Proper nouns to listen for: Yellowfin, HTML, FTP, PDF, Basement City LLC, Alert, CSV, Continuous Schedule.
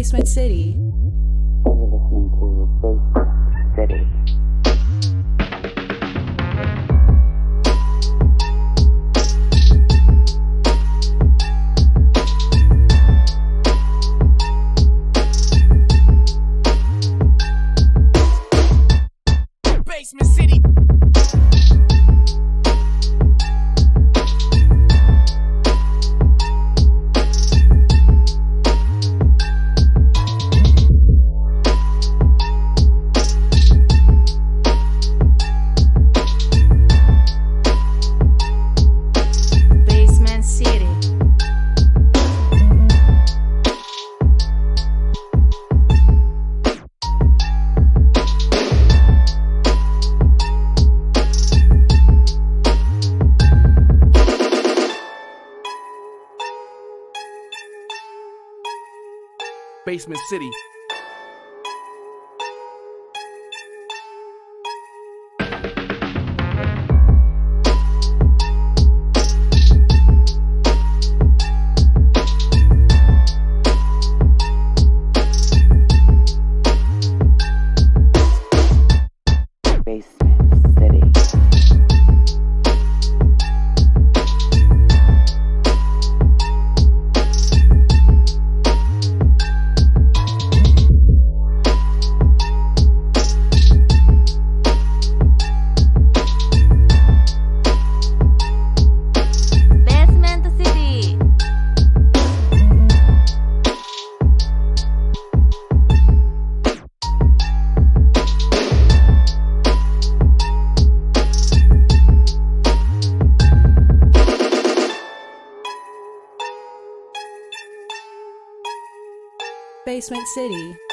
Basement City. Basement City. Basement City. Basement City.